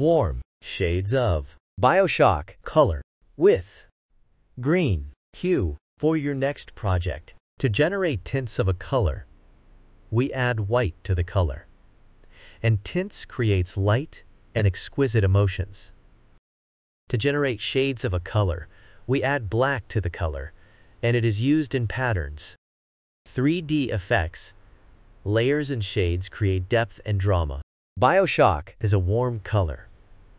warm shades of BioShock color with green hue for your next project. To generate tints of a color, we add white to the color, and tints creates light and exquisite emotions. To generate shades of a color, we add black to the color, and it is used in patterns. 3D effects, layers and shades create depth and drama. BioShock is a warm color,